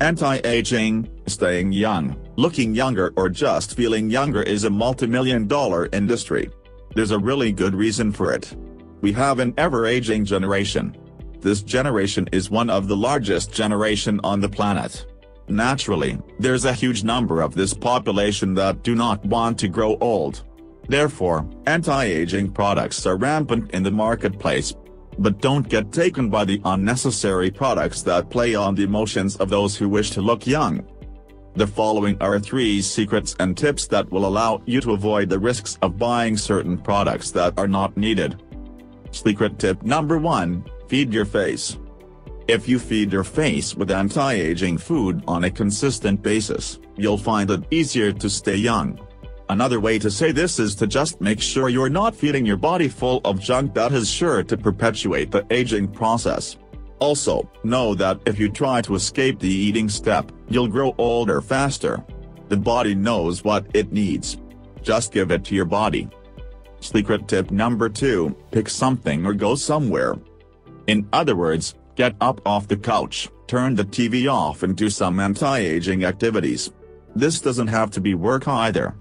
Anti-aging, staying young, looking younger or just feeling younger is a multi-million-dollar industry. There's a really good reason for it. We have an ever-aging generation. This generation is one of the largest generation on the planet. Naturally, there's a huge number of this population that do not want to grow old. Therefore, anti-aging products are rampant in the marketplace. But don't get taken by the unnecessary products that play on the emotions of those who wish to look young. The following are 3 secrets and tips that will allow you to avoid the risks of buying certain products that are not needed. Secret tip number 1, feed your face. If you feed your face with anti-aging food on a consistent basis, you'll find it easier to stay young. Another way to say this is to just make sure you're not feeding your body full of junk that is sure to perpetuate the aging process. Also, know that if you try to escape the eating step, you'll grow older faster. The body knows what it needs. Just give it to your body. Secret tip number 2, pick something or go somewhere. In other words, get up off the couch, turn the TV off and do some anti-aging activities. This doesn't have to be work either.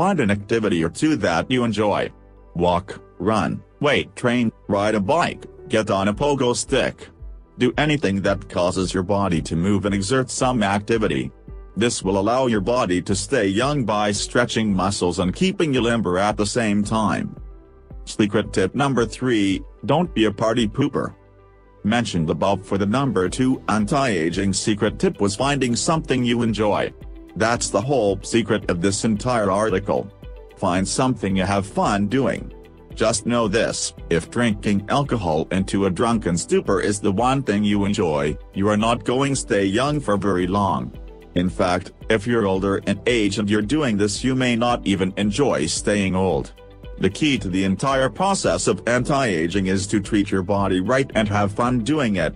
Find an activity or 2 that you enjoy. Walk, run, weight train, ride a bike, get on a pogo stick. Do anything that causes your body to move and exert some activity. This will allow your body to stay young by stretching muscles and keeping you limber at the same time. Secret tip number 3, don't be a party pooper. Mentioned above for the number 2 anti-aging secret tip was finding something you enjoy. That's the whole secret of this entire article. Find something you have fun doing. Just know this, if drinking alcohol into a drunken stupor is the one thing you enjoy, you are not going to stay young for very long. In fact, if you're older in age and you're doing this, you may not even enjoy staying old. The key to the entire process of anti-aging is to treat your body right and have fun doing it.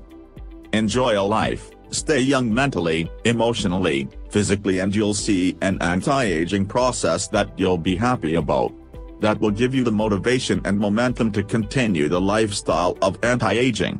Enjoy a life. Stay young mentally, emotionally, physically, and you'll see an anti-aging process that you'll be happy about. That will give you the motivation and momentum to continue the lifestyle of anti-aging.